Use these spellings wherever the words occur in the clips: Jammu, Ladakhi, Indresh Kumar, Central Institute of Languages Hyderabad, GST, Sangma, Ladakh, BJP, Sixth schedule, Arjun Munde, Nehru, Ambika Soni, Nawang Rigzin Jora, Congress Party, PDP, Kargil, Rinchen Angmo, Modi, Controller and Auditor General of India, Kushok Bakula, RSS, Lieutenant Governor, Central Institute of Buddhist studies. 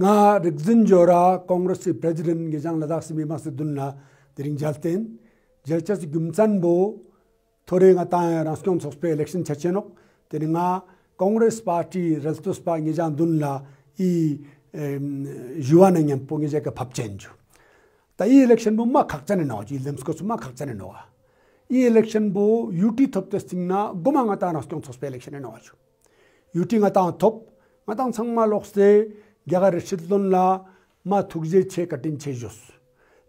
nga rigzin jora Congress president ngejang Ladakh simi masdunna dering jalten jelchas gumsan bo thore nga ta national sospe election chachenok teringa Congress party restos pa ngejang dunla I juana ngam pongeja ka phapchenju ta I election bo ma khakchane no ji lemsko ma khakchane no I election bo ut thop testing na gomanga ta national sospe election no ut nga ta thop matang sangma lokse Gyagar Shidlon La Ma Tugze Che Katin Chejos.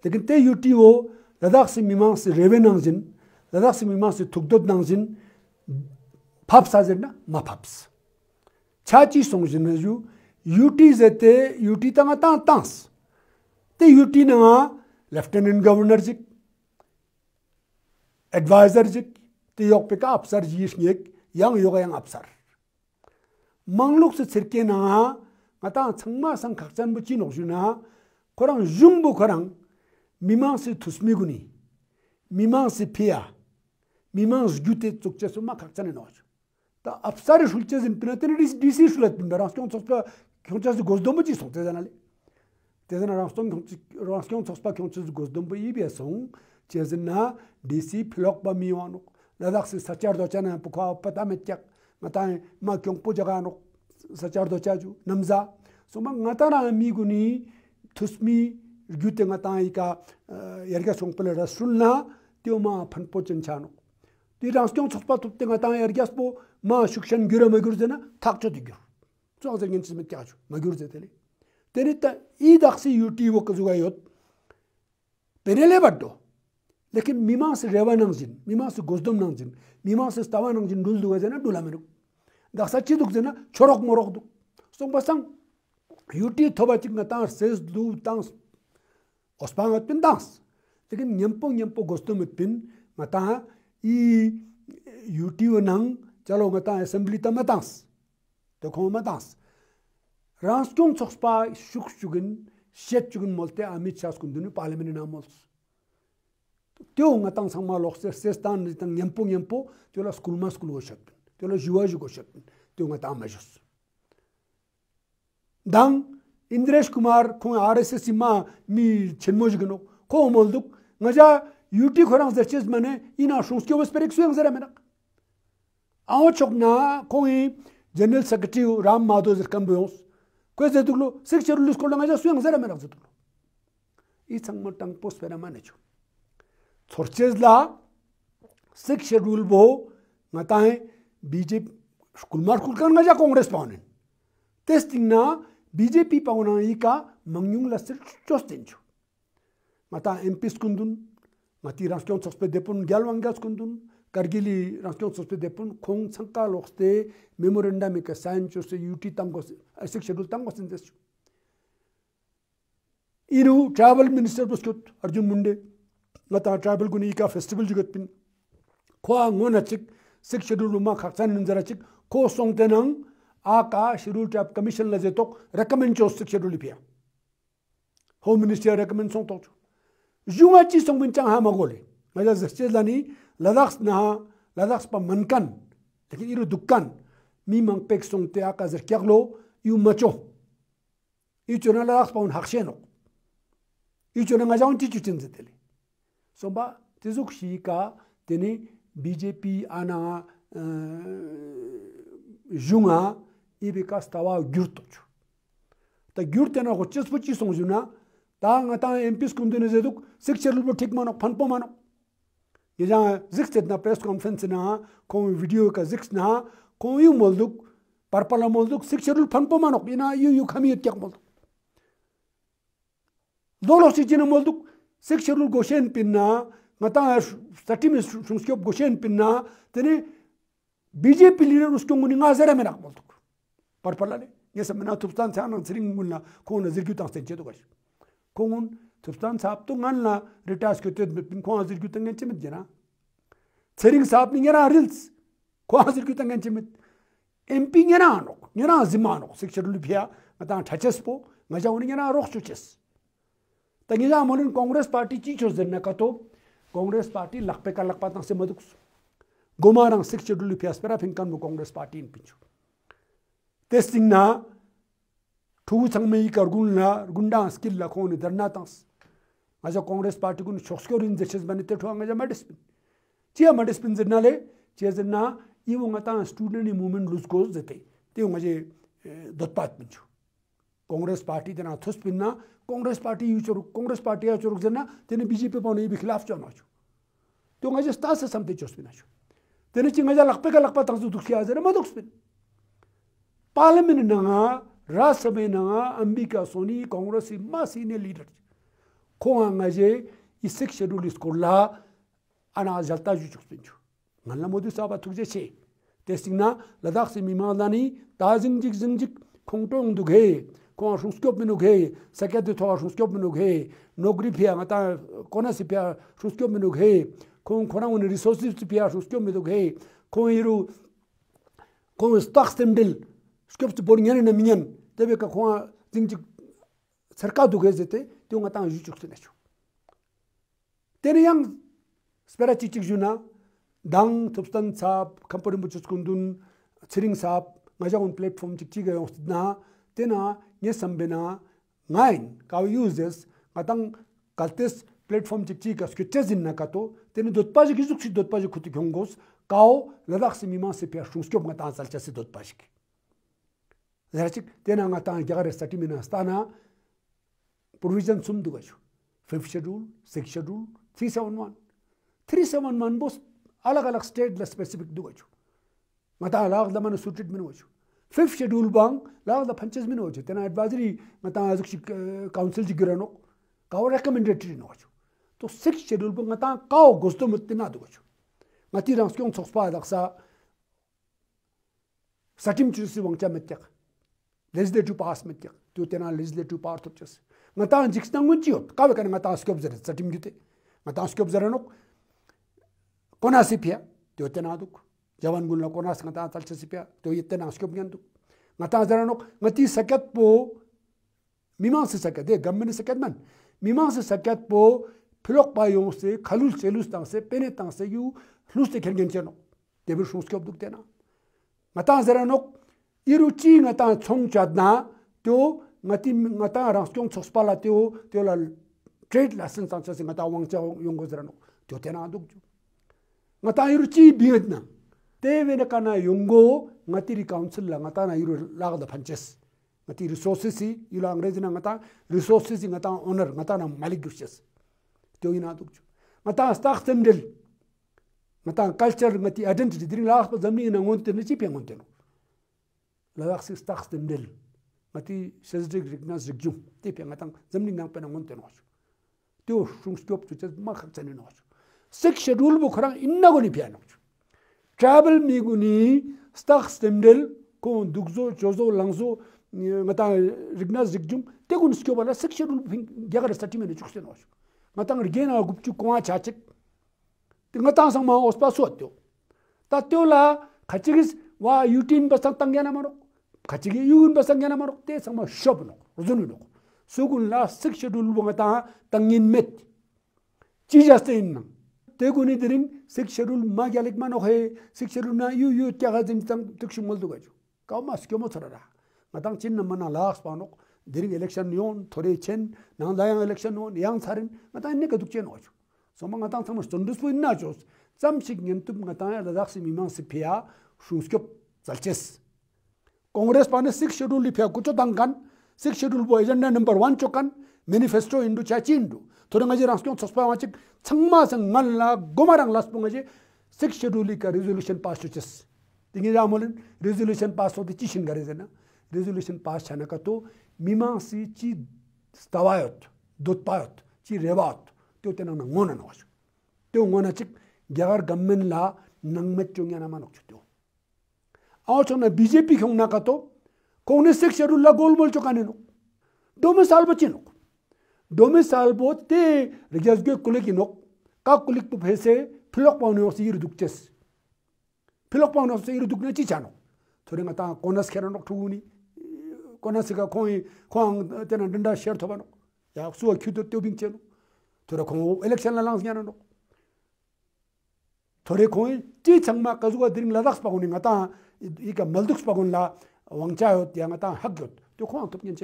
The Kinte Utio, Ladaksi Mimans Revenanzin, Ladaksi Mimans Tugdod Nanzin, Paps Azena, Ma Paps. Chachi Songzinazu, Uti Zete, Utitamatan Tans. The Utina, Lieutenant Governor Zik, Advisor Zik, the Yokpeka Apsar Yishnik, Yang Yogang Apsar. Manglux Cirkena. Mata Sangma Sang Kaksan Buchino Juna, Korang Jumbo Korang, Mimansi Tusmiguni, Mimansi Pia, Mimans Gute Successuma Kaksanoj. The Absari Schulches in Penatris decision at Rascon Sospa Conchas goes Dombuchi Sotezanale. Tezan Rascon Sospa Conchas goes Dombo Ibia Song, Chesena, DC Pilokba Mionok, Ladaxis Sachardochana and Puka Patametak, Matai Makion Pujagano. Sachardo Chaju, Namza, so Matara Miguni, Tusmi, Gutenataika, Yergason Pelera Sulna, Tioma Panpochenchano. The Rascons of Patutengata Ergaspo, Ma Shukshan Gura Magurdena, Takchodigur. So against Mikachu, Magurzeteli. Terita Idaxi Uti Wokazuayot Penelevato. Like Mimas Revananzin, Mimas Gosdomnanzin, Mimas Stavananzin Dulduazana Dulamenu. Daxachi Duxena, Chorok Morok. So Basang, Uti Tobatignatar says do dance. Ospang at pin dance. Taken Yampo Gostum at pin, Mata, E. Utiunang, Jalogata assembly tamatans. The comatans. Ranscum Soxpa, Shukshugan, Shetchugan Molte, Amichas Kundunu, Parliament in Amols. Tio Matan Samalox says down Yampo, Jola Schoolmasculo Shep. Tolo Juaju Goshep, Tungatamajos. Dang Indresh Kumar, Kung RSSima, me Chenmojigano, Komolduk, Naja, Uti Korans the Chessmane, Ina Shunskio was Perexuans the Ramana. Aochokna, Kongi, General Secretary Ram Mados Cambios, Quesetulu, 6 year old school Namaja Swings the Ramana. It's a Motang Postfera Manager. Torchesla, 6 year old Bo, Matai. BJP Kulmar Kulkan Maja Congress Pawn. Testing na BJP Pawanaika Mangyung Lasser Chostinchu. Mata MPs Kundun, Mati Raskion Sospe Depun, Galwangas Kundun, Kargili Raskion Sospe Depun, Kong Sanka Loxte, Memorandum Sancho Uti Tangos, a sexual tangos in this. Iru Travel Minister Buskut, Arjun Munde, Mata Travel Gunika Festival Jugapin, Kwa Monachik. Sixth schedule Luma Kaksan and Zarachik, Co Song Tenang, Aka, Shirul Trap Commission Lazetok, recommend your sixth schedule Lipia. Home Minister recommends Song Tot. Jumachi Song Winchang Hamagoli, Ladas Chelani, Ladax Naha, Ladaxpa Mankan, the Iru Dukan, Mimang Pek Song Teaka Zerkerlo, you macho. Each on a Ladaxpa on Harsheno. Each on a Mazan Tichutin Zeteli. Somba Tizuk Shika, Tene. BJP ana junga ibika stawa gurtoch ta gurtena goches puchi songjuna ta ngata MPs kundene zeduk sectional bo thik mano phanpo mano yeja zixtet na press conference na ko video ka zix na ko yu molduk parpala molduk sectional phanpo mano ina yu khami etyak molduk dolo sijina molduk sectional goshen pinna Mata Satim Sunskop Goshen Pinna, Tene BJP leader Uskunga Zeramena Molduk. Parpalade, yes, a man substance and Sringula, Kon Zirgutan Sejogash. Kon, substance up to Manla, retascuted between Quazirgutan and Chimidjana. Sering Sapningera Rils, Quazirgutan and Chimit. Empingerano, Nera Zimano, Sixer Lupia, Matan Tachespo, Majaunina Rochuches. The Gizamon Congress Party teachers the Nakato. Congress Party lakpeka lakpatan se madux. Gomarang 6 schedule piaspera finkan Congress Party in pinchu. Testing na Two Sangmei Kargunla, Gunda skill lakoni, Dernatas. As a Congress party gun Shoskor in the Chesmanita to Amaja Madispin. Chia Madispin Zenale, Chesna, Ivungata, student in movement lose goes the day. They Umaje Dotpatminchu. Congress party then Athospina, Congress party use or Congress party as Roxana, then a BJP on a big laugh Jamachu. To Majestasa something Jospinachu. Then it's Majalakpeka Lakpatas to Kiaz and Madokspin. Parliament in Nanga, Rasabena, Ambika Soni, Congress in Massine leaders. Koangaje is Sixth schedule is Kola and Azaltaju Jospinchu. Nalamodisaba to Jesse. Testina, Ladakh Mimadani, Tazin Jigzinjik, Contong du Gay, Conscopinugay, Sakator Shuscopinugay, No Gripia, Mata Conasipia, Shuscopinugay, Con Coran Resources to Pia Shuscopinugay, Coniru Con Stockstem Dill, Scops to Bonian and a Minion, Debeca Coan, Zinjik Sercadu Gazette, Tumatan Juxination. Ten young Speratic Juna, Dang, Substance Sap, Company Muchus Kundun, Chilling Sap. Majagon platform Chichiga Dna, Tena, Yesambena, Nine, Cow uses, Matang Kaltes platform Chichikas Kutes in Nakato, then dot Pajikizuki dot Pajikutikongos, Cow, Ladaximima Sepia Shunskop Matan Salchasi dot Pajik. Zarchik, Tenangatan Gara Satimina Stana, Provision Sum Duachu, Fifth Schedule, Sixth Schedule, 371. 371 boss, Alagalak state less specific duachu. Mata lag the man suited minoch. Fifth schedule bang, lag the punches minoch. Then I advisory Mata Azuki Council Girano, Cow recommended Trinoch. To Sixth schedule bang Mata Cow goes to Mutinadoch. Matiran Skion Sospa Daxa Satim Chusivang Chametek. Legislative pass metek, to tena legislative part of chess. Matan Jixtangunchiot, Kavak and Matascobs at Satim Gute, Matascobs Aranok, Conasipia, to Tenaduk. Javan Gunla Conas Mata Talchipia, to Yetanascopiandu. Matazarano, Mati Sakat Po Mimans Sakade, Government Sakatman. Mimans Sakat Po, Pilok Bayonse, Kalus Lustanse, Penetance, you, Luste Kergencheno. They will Shuscop Dutena. Matazarano, Iruchi Natan Chong Chadna, to Mati Mata Raskon Sospalatio, Tiola trade lessons on Sasimata Yungozrano, Totena Dukju. Matairuchi Vietnam. Devenakana Yungo, Matiri Council, Lamatana, you lag the punches. Mati resources, you long resident Mata, resources in Mata honor, Matana malicious. Toina Duch. Mata Startem Del Mata culture, Mati identity, didn't laugh for the mean and want to Nichipia Montano. Lavaxis Startem Del Mati Sesdrick Rignas Jum, Tipia Matang, Zemling Pena Montanos. Two Shungscope to just markets and nosh. Six schedule book in Nagoni piano. Travel Miguni, Stach Stemdel, Con Dugzo, Jozo, Langzo, Matan Rignaz Rigjum, Tegun Scoba, sexual Gagar Statimen Chuxenos. Matan Regena Gupchukua Chachik, the Matan Sama Ospasotto. Tatola, Kachigis, why you tin Basantanganamaro? Kachigi, you in Basanganamaro, te some shopno, Zununo. Sugun last sexual Bumata, Tangin met. Chijastin. Teguni didn't sexual magalic manohe, sexual you carried Tuximolduaj. Kamas Kyomotara. Madang Chinamana last panok, during election yon, Torechen, non dying election on, young sarin, Matan Nikaduchenoch. Some Matan Sundus with Najos, some significant to Matan, the Daximimansipia, Shunskop, Salches. Congress Pan Sixth Schedule Lipia Kuchotangan, Sixth Schedule Poison number one Chokan, Manifesto into Chachindu. To the Majeranskon Sospamatic, Sangmas and Manla, Gomarang last Pungaje, Sixth Schedule resolution passed to chess. The Giramolin, resolution passed of the Chishin Garizena, resolution passed Chanakato, Mimansi chi Stavayot, Dotpayot, Chi Revat, Totenan Monanosh. Two Monachik, Gar Gamen la, Nangmetchunganamanochutu. Out on a BJP Honakato, Cone Sixth Schedule la Golmol Chocanino, Domus Albacino. Domesal both te Regasgo Kulikinok, Kakulik to Pese, Pilopon of the Irduches. Pilopon of the Irducnetichano. Torimata, Conas Caranocuni, Conasica Coin, Kong, Tenadunda Shertovano. Yaksu acute to Bincheno. Toraco, election Lansgano. Torecoin, Titang Macazua dream Ladaspawning Ata, Ika Maldux Pagonla, Wangchao, Yamata Hagot, to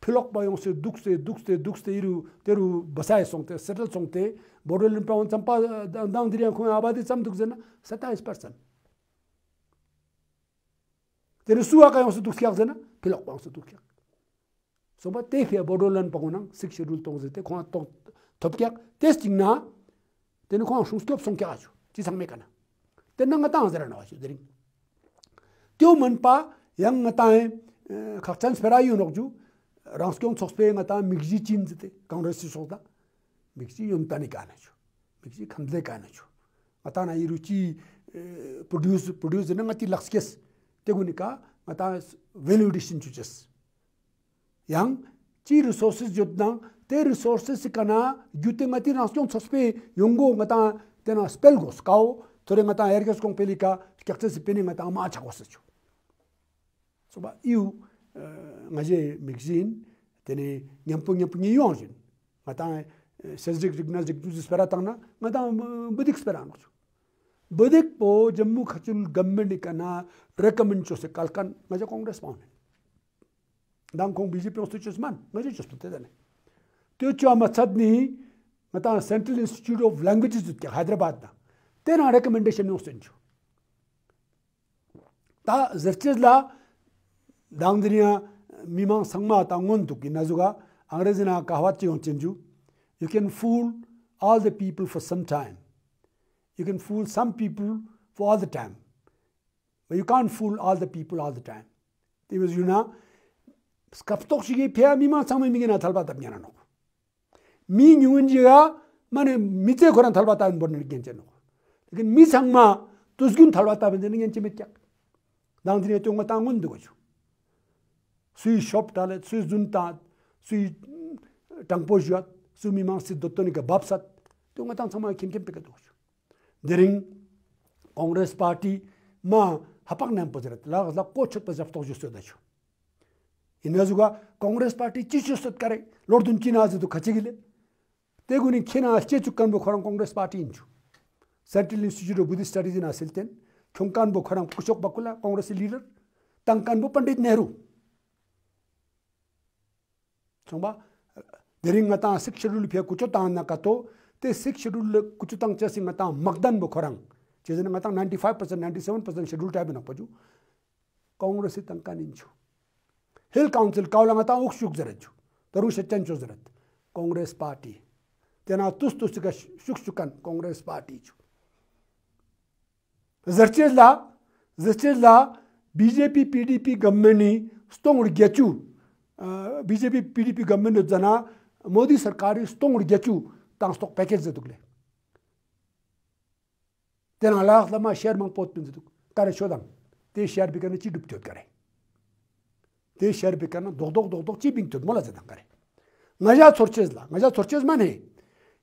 Pilok by onse dukse iru teru basai songte settle songte borderland pa on sampa down diriyan ko abadi sam dukse na 27%. Teru suwa ka onse dukse akse na pilok pa onse dukse. So ba tefia borderland pa konang 6 schedule tongzete ko tong topkya testing na tenu ko shung stop songkya achu ti sang mekana. Tenu ngata zera na achu dering. Teu man pa yang ngata khachan spera yu nokju. Ranskion Sospay Mata Mixi Chinzite, Congress Soda, Mixi Yumtanicanacho, Mixi Kandlecanacho, Matana Iruchi produce the Namati Laskes, Tegunica, Matas value disinches. Young, Chi resources Jotna, Te resources Sicana, Jute Mati Ranskion Sospay, Yungo Mata, Tena Spelgos, Cow, Toremata Ergas Compelica, Cactus Penimata Machacosach. So, but you. Maje magazine, tene nyampung yonjin. Matan sezdik gymnastic to speratana, Madame Budik Speranus. Budik po Jammu Khachul government cana recommend chose a Kalkan, Maja Congress man. Dam Kong BJP constituents man, Maja just to tell. Tucha Matsadni, Matan Central Institute of Languages Hyderabad. Then our recommendation no sensu. Ta Zertizla. Dangdriya mimang sangma tangon tu kinazuga angrezina kahwat yon chenju. You can fool all the people for some time. You can fool some people for all the time. But you can't fool all the people all the time. It was yuna skaptok shige pia mimang sangma migena thalbata migena no. Mi nyunjiga mane mite koran thalbata unborn genje no. Lekin mi sangma tusgun thalbata benje genje mitya. Dangdriya chonga tangon dugoju. Sui shop talet, sui zuntat, sui tangpojuat, sui mimansi dotonica babsat, Tungatan Sama Kim Picatosh. During Congress Party, Ma Hapagnam Poset, La Coach Pesaftoju Sudacho. In Azuga, Congress Party teaches at Kare, Lordun Chinas to Kachigile, Teguni Kina Chechukan Bokaran Congress Party inchu. Central Institute of Buddhist Studies in Asilten, Chunkan Bokaran Kushok Bakula, Congress leader, Tankan Bupandit Nehru. During a 6 schedule Pia Kuchotan Nakato, the 6 schedule Kuchutang Chessing at Magdan Bokorang, Chesanamatan 95%, 97% schedule type in Apoju, Congress and Caninchu. Hill Council Kaulamata Uxuxerechu, the Rusha Tenchoseret, Congress Party. Then our Tustusika Shukshukan, Congress Party. Zerchella, BJP PDP government, Stong Getu. BJP PDP government jana Modi sarkari stong gechu tang stock package dugle then Allah lama share mang pot pin duk kare shodan te share bikana chi duptot kare te share bikana dog chi bing tot mola zadan kare naja sorches mane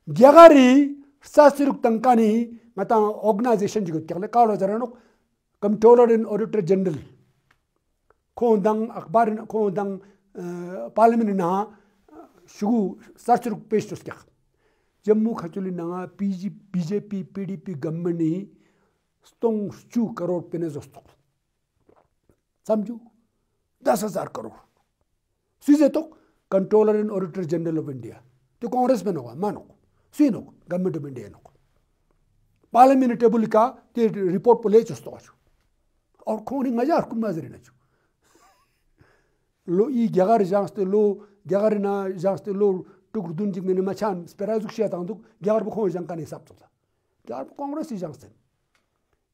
gyagari sasiruk tankani mata organization jigot kale kalo zaranok Controller and Auditor General ko dang akbar ko dang Parliament in a Shu Sartre Pestoska Jammu Kachulina BJP PDP Government Stong Shu Karor Penezosto Samju Dasazar Karor Suzetok Controller and Auditor General of India to Congressman Mano Sino Government of India Parliament Tabulica the report Polachos or Koning Majar Kumazarinachu. Lo I Gagar Janste Lo Gagarina Janste Lo took Dunjig Minimachan, Sperazuk Shatandu, Garbuko Jankani Sapta. Garb Congress is Jansten.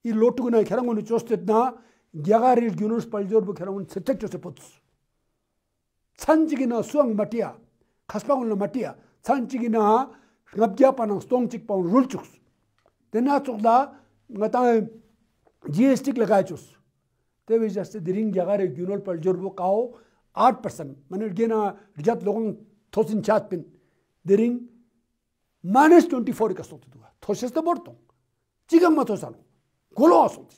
I Lotuna Karamun Josted Na, Gagari Gunus Paljor Bukaramun Setetusaputs. Sanjigina Suang Matia, Kaspaun Matia, Sanjigina, Rabjapan and Stone Chick Pound Rulchus. The Natsula, Matam GST Lagachus. They were just the ring Gagari Gunul Paljorbo cow. 8% Managena Rijat Long Tosin Chatpin, the ring -24 Casot to do. Toshes the Borton, Chigam Matosano, Golosos,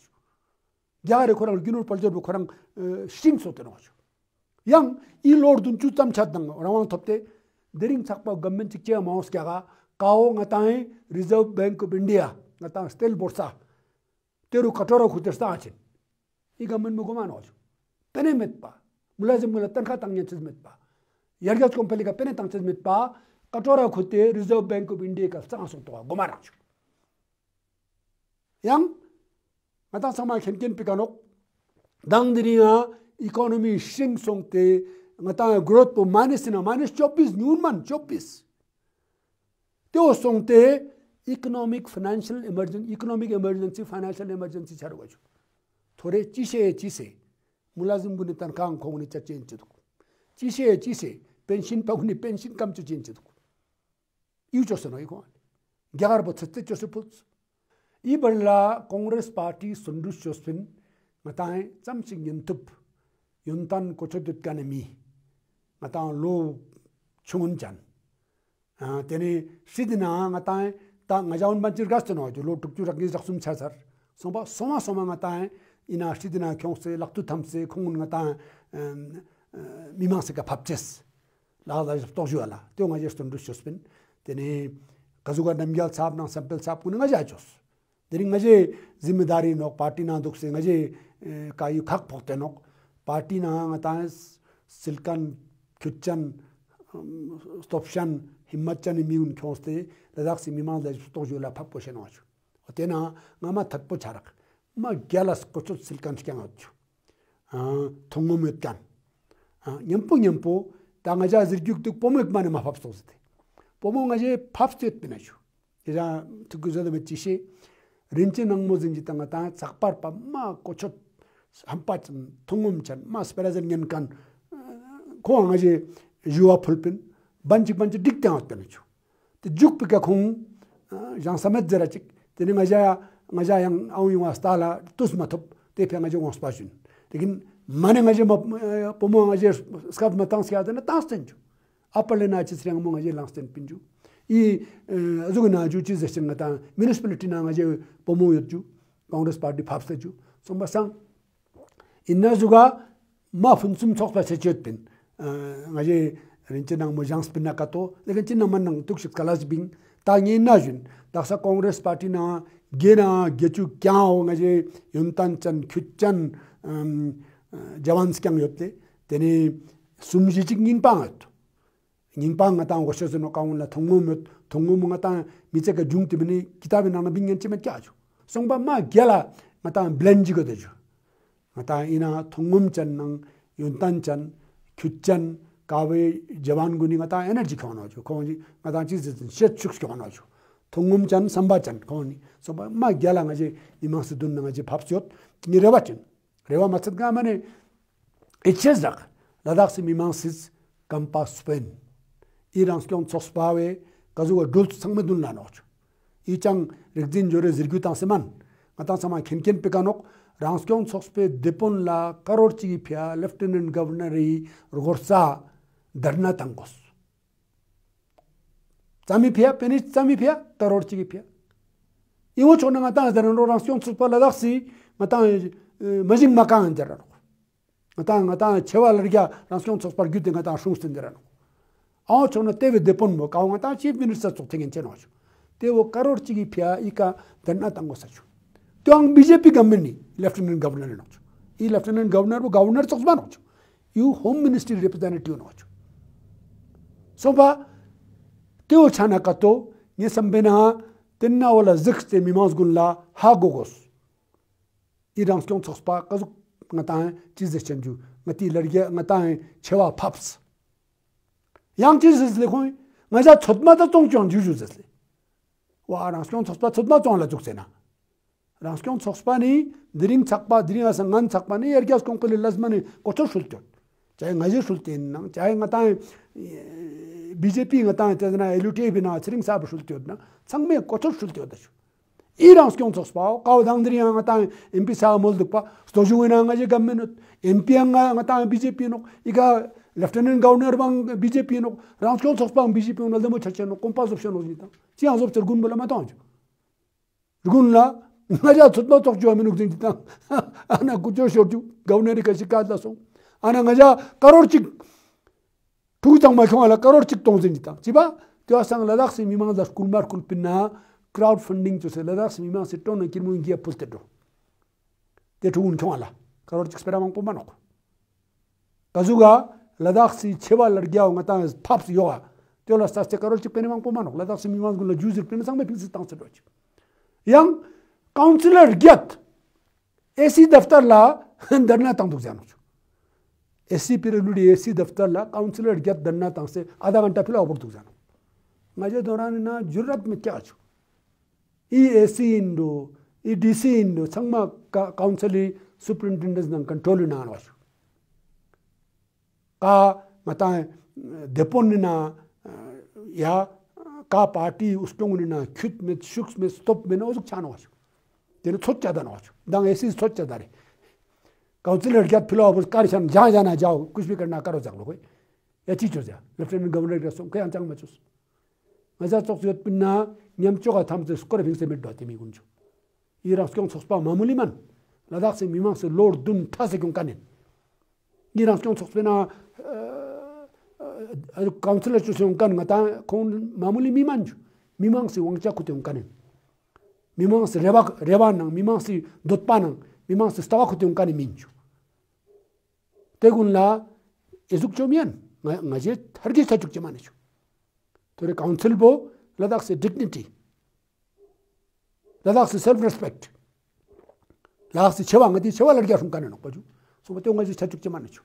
Yare Coral Gunur Paljo Corang Shin Sotenocho. yang ilor dun chutam chadang rawang thapte dering sakpa government chikya mouse kyaga kao ngatai Reserve Bank of India ngatai stel borsa teru katoro khutesta achin I government mugoman hoju tane met pa mulazim mulatan kha tangyan chiz met pa yargat company ka pene tang chiz met pa katoro khute Reserve Bank of India ka sansu to gomara chu yang ngatai sama khemken pikanok dangdiriya economy shing songte ngata growth to minus na minus 24 newman 24 teo songte economic financial emergency economic emergency financial emergency charu chu thore chise mulazim bune tan kang khongni cha change chu chise pension paguni pension kam chu change chu you just no ego gyagar botsete choseput I barla Congress Party sundu chospin matae something yentup yuntan kochodut kanami matae lo chunjan tene sidna matae ta ngajaun banchir gastno lo tukju rakni raksum chasar soba soma matae ina sidna kyongse laktu thamse khungun matae mimase ka phapches la da tojuala teo ngajeston dushospen tene kazuga namgyal sahab na sample sahab kun ngajajos dering ngaje zimmedari nok party na dukse ngaje ka yu khak phokte nok party na ngata silkan kitchen stopshan himmachan immune khoste Ladakh se mimal da tojo la phap question hoju otena ngama thatpo charak ma galas kochot silkan kyan hoju thongom etkan nyempo tangaja zirjuk tuk pomek mane ma phap sozte pomo ngaje phapset pinaju ira tukuzada metishi Rinchen Angmo jitanga ta sakpar pa ma kochot hampach thungum chan ma sparazan yan kan ko angaje juwa phulpin banchik dikta hatkan chu te juk pika khung jan samet jara chik tene ngaja yang auywa stala tusmathop te pya ngaje ngos pajun lekin mane ngaje pomo ngaje skap matans kya dena tasten chu apale na chisrang mo ngaje lasten pinju I azugna ju chiz session nata municipality na ngaje pomo yju Congress Party phapse ju somba sang inna zuga ma funsum chokla sechet pin ngaje rinchenang mojans pinna kato lekin chinna manang tukshit kalas bing ta ngi na jun taksa Congress Party na gena gechu kyao ngaje yuntan chan khutchan jawans kyang yotte teni sumji chingin pangat Ningpang atang was no kaun la tongumata miteka jung timini kitabinana bingen chimetaju. Songba ma gyala matan blenjigodeju. Mata ina tongum chan nang yuntan chan kyutchan kawe javan guningata energy konoju konji matan cheese and shet chuks konoju. Tongum chan sambachan koni. So ma gyala ngaji imasidun ngaji papsyot ni revachin. Reva matsatga mane echezak Ladakh mimansis kampas pen. Iran's young Sospawe, Kazu Dult Sangadun Lanoch. Ichang Rigdin Jore Zirgutan Seman, Matansama Kenken Pekanok, Ranskion Sospe, Depon La, Karorchi Pia, Lieutenant Governor Rogorsa, Darnatangos. Samipia, Penit Samipia, Tarorchi Pia. Iwochonamatan, the Ransion Supaladasi, Matan Majim Makan Derano. Matan Chevalia, Ransion Sospar Gutingata Shumstenderano. All on a David Deponmo, Kawata, Chief Minister of Tingenchenoch. They were Karorchigi Pia, Ika, then Natangosach. Tong BJP Gamini, Lieutenant Governor Notch. E Lieutenant Governor, Governors of Manoch. You Home Ministry representative Notch. Soba Teo Chanakato, Yesambena, Tenaola Zixte Mimosgunla, Hagogos. Iran's Consospa, Kazukatan, Jesus Chanju, Mati Laria, Matan, Chewa Paps. Yang Jesus Lecoy, Maza Totmata Tonjon usually. War Ranscon Sospa Totmaton la Tuxena. Ranscon Sospani, Drim Takpa, Drinas and Nan Takpani, Ergas Concoli Lasmani, Cotosulton. Changazultin, Changatai BJP Natan, Elutavina, Trim Sabusultuna, Sangme Cotosultodash. Iranscon Sospa, Kaudandrian Natan, Impisa Moldupa, Stojuina Magica Minute, Impianga Natan BJP no, Iga. Lieutenant Governor Bang BJP no, Ranskol Sospang BJP on the Mochachano, Compass of Shanozita. She has observed Gunbula Matanj. Gunla, Naja Sotmot of Joaminuk Dinta, Anna Kujoshio, Governor Kashikadaso, 아나가자 까로직 두장 말통하라 까로직 동생이다. 지바 교상 라닥스 미망다 스쿨마르 쿨핀나 크라우드 펀딩 조세 라닥스 미망 세톤 길무인기야 폴테도. 대두운 총알라 까로직 스페라망 뽑아놓고. 가수가 라닥스 제발 르기아옹 아타 팝스 요아. 떼올라스타스 까로직 페네망 뽑아놓고 라닥스 미망 굴라 주즈르 페네 상메 빈스 땅스 도치. 양 counsellor ग्यत एसी दफ्तर ला दरना तंग दुख जानो AC पिरलुडी AC दफ्तर ला counsellor ग्यत दरना तंग से आधा घंटा फिला ओवर दुख जानो मजे दौरान ना जुर्रत में क्या छु ई एसी इंडो ई डीसी इंडो संगमा काउंसली सुपरिटेंडेंट न कंट्रोल ना आवाज का मताए देपोन ना या का पार्टी उस्तोंग ना खुद में शुक्स में स्टॉप में ना उस छानो तेरे सोचता ना हो दांग ऐसी सोचता रहे काउंसिलर क्या फिलहाल बस कार्यशाला जहाँ जाना जाओ कुछ भी करना करो जाओ कोई ये चीज़ हो जाए लेफ्टिनेंट गवर्नर के सोंग के अंचांग में चुस मज़ा चौक से उतना नियम चौका था मुझे स्कोर फिंग से मिट डालते मैं कुछ ये राष्ट्र क्यों सोचता मामूली मन लद्दाख से मीमांस से लोड दुन था से क्यों करने ये राष्ट्र क्यों सोचते ना काउंसिलर चुस क्यों करने मतलब कौन मामूली मीमांस मीमांस से वंचा कुछ क्यों करने मीमांस रेवा रेवानंग मीमांस दोतपानंग मीमांस स्टावा खुते उनका निमिंचु तेगुनला एजुक चोमियन मजे थरगी सचुक चमानेछु तोरे काउंसिल बो लद्दाख से डिग्निटी लद्दाख से सेल्फ रिस्पेक्ट लद्दाख से छवांगती छवा लड़कियां सुन काने नपजु सोबते उंगा जे सचुक चमानेछु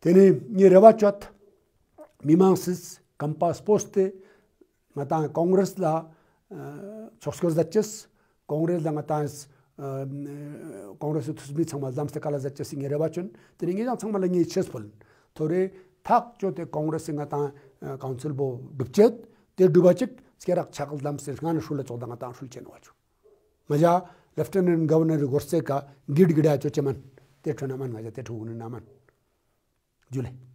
तेने ये रेवा चत मीमांस कंपास पोस्टे मता कांग्रेस ला Chokskos Duchess, Congress Langatans, Congress to Smith, some of them, the colors that just in Yerebachon, the Ningan, some Malay Chespol, Tore, Tak Jote, Congress in Atan, Council Bo, Duchet, the Dubachik, Skerak Chakal Damsel, Ganashula Chodamatan Shuchenwach. Maja, Lieutenant Governor Gorseka, Gidgida Chochaman, Tetranaman, Naman. Julie.